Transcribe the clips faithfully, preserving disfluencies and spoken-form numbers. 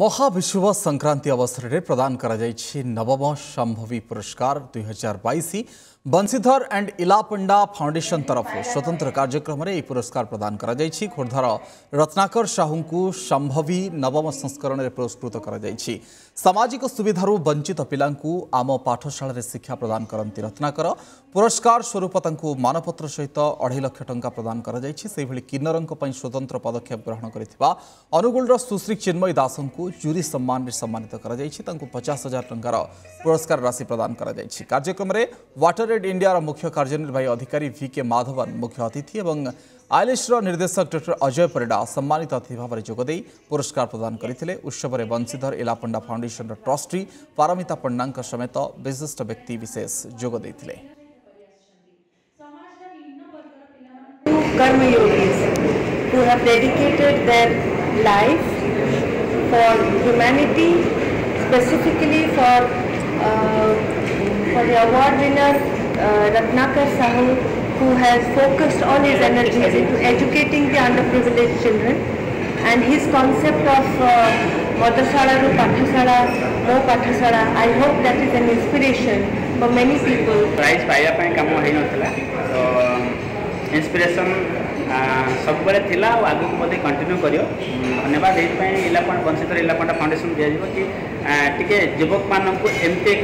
महाविशुव संक्रांति अवसर में प्रदान कराई नवम शंभवी पुरस्कार दुई हजार बाईस बंसीधर एंड इला पंडा फाउंडेशन तरफ स्वतंत्र कार्यक्रम में यह पुरस्कार प्रदान कराई। खोर्धार रत्नाकर साहू को शंभवी नवम संस्करण में पुरस्कृत कराई। सामाजिक सुविधारू वंचित पिलांकु आम पाठशाला शिक्षा प्रदान करती रत्नाकर। पुरस्कार स्वरूप मानपत्र सहित अढ़ाई लाख टंका प्रदान कराई। किन्नरों स्वतंत्र पदक्षेप ग्रहण कर अनुगुल सुश्री चिन्मय दास को जूरी सम्मान में सम्मानित कर पचास हजार टंकार पुरस्कार राशि प्रदान कराई। कार्यक्रम में वाटर एड इंडिया मुख्य कार्यनिर्वाही अधिकारी वी के माधवन मुख्य अतिथि और आइलेश्वर निर्देशक डॉक्टर अजय परिडा सम्मानित अतिथि भाव जोगदे पुरस्कार प्रदान करते। उत्सव में बंसीधर इला पंडा फाउंडेशन ट्रस्टी पारमिता पंडा समेत विशिष्ट व्यक्ति विशेष जोगदे। For humanity, specifically for uh, for the award winner uh, Ratnakar Sahu, who has focused all his energies into educating the underprivileged children, and his concept of Madrasala to Pathasala, no Pathasala. I hope that is an inspiration for many people. Prize पाया पाएं कम हो ही नहीं थला, तो inspiration सब बड़े थिला और आगे को कंटिन्यू करियो। धन्यवाद ये इलापंडा बंसीधर इला पंडा फाउंडेशन दिया कि टिके युवक मानक एमती एक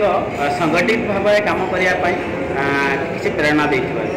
संगठित भाव में काम करने किसी प्रेरणा दे।